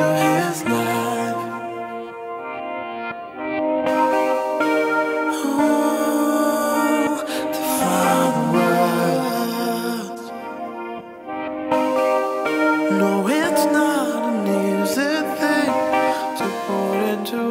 your hands now. Ooh, define the world. No, it's not an easy thing to put into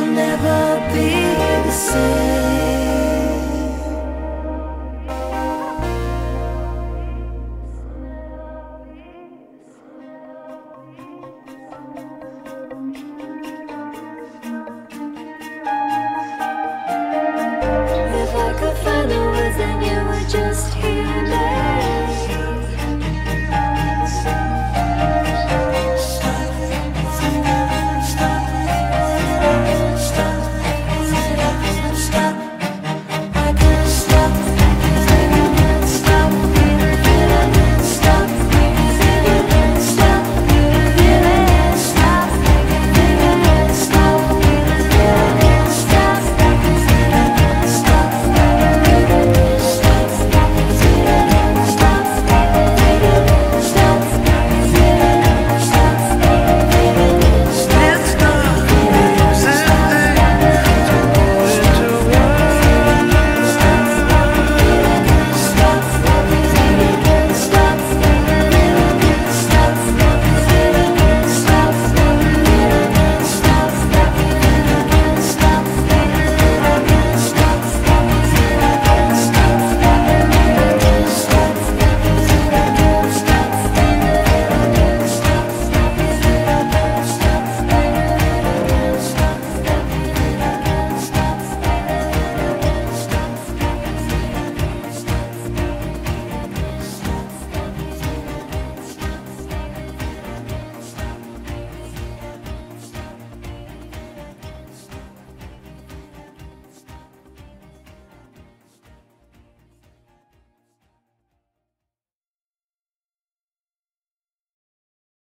never be the same.